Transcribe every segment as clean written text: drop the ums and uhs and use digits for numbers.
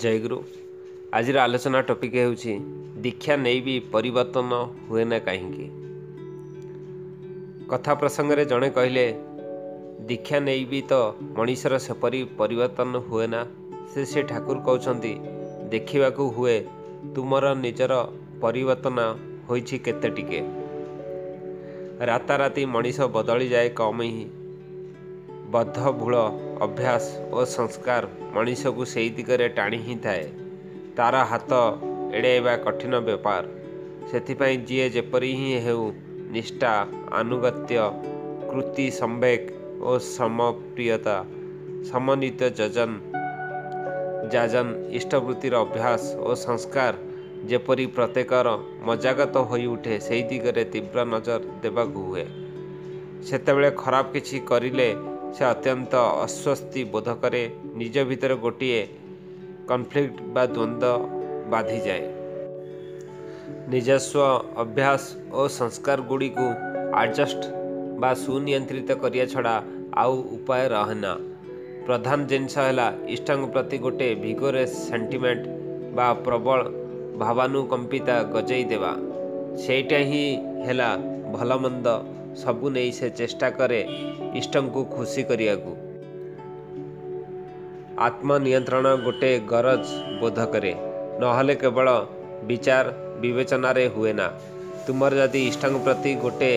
जयगुरु आजर आलोचना टॉपिक होउछि दीक्षा नहीं भी परिवर्तन हुए ना कहीं। कथा प्रसंग रे जणे कहले दीक्षा नहीं भी तो मनीषर सेपरी परिवर्तन हुए ना। से ठाकुर कहउछंती देखा हुए तुमर निजर परिवर्तन होइछि केते टिके, राताराती मनीष बदली जाए कम ही। बद्ध भूल अभ्यास और संस्कार मनीष को सही दिगरे टाणी ही थाए, तार हाथ एड़ेवा कठिन व्यापार। से जी जेपरी ही हेउ निष्ठा आनुगत्य कृति संवेग और समप्रियता समन्वित जजन जाजन इष्टवृत्तिर अभ्यास और संस्कार जेपरी प्रत्येकर मजागत होई उठे, सही दिगरे तीव्र नजर देवाकू हुए। सेतेबेले खराब किछि करिले से अत्यंत अस्वस्ति बोध करे, निज भीतर गोटे कन्फ्लिक्ट बा द्वंद्व बाधि जाए। निजस्व अभ्यास और संस्कार गुड़ी को आडजस्ट बा सुनियंत्रित करिया छड़ा आउ उपाय रहना। प्रधान जिनस इष्टांग प्रति गोटे भिगोरेस सेंटिमेंट बा प्रबल भावानुकंपिता गजई देवा, सेटा ही हेला भलमंद सबु नहीं से चेष्टा करे इष्टंकु खुशी करिया को। आत्मनियंत्रण गोटे गरज बोध करे, नहले केवल विचार विवेचन रे हुए ना। तुमर यदि इष्टंक प्रति गोटे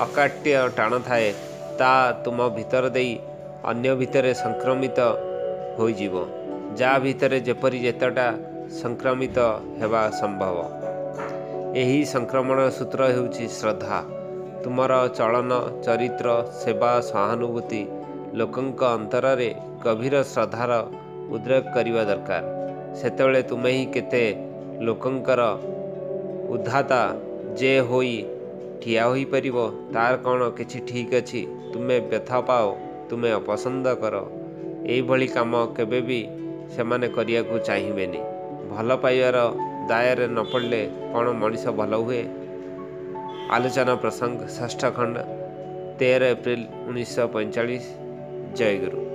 अकाट्य टाण थाए ता तुम भीतर देई अन्य भीतर संक्रमित होई जीवो, जा भीतर जेपरी जेतटा संक्रमित हेबा संभव। यही संक्रमण सूत्र हेउछि श्रद्धा। तुमर चलन चरित्र सेवा सहानुभूति लोकंक अंतररे गभीर श्रद्धार उद्रेक करिवा दरकार। सेतेबेले तुमे ही केते लोकंकर उद्धाता जे होई ठिया होई परिवो, तार कोन किछि ठीक अछि। तुमे व्यथा पाओ, तुमे अपसंद करो, एही भली काम केबे भी सेमाने करिया को चाहिबेनी। भल पाइवार दायरे न पड़ले कोन मनीष भल हुए। आलोचना प्रसंग षष्ठ खंड 13 अप्रैल 1945। जय गुरु।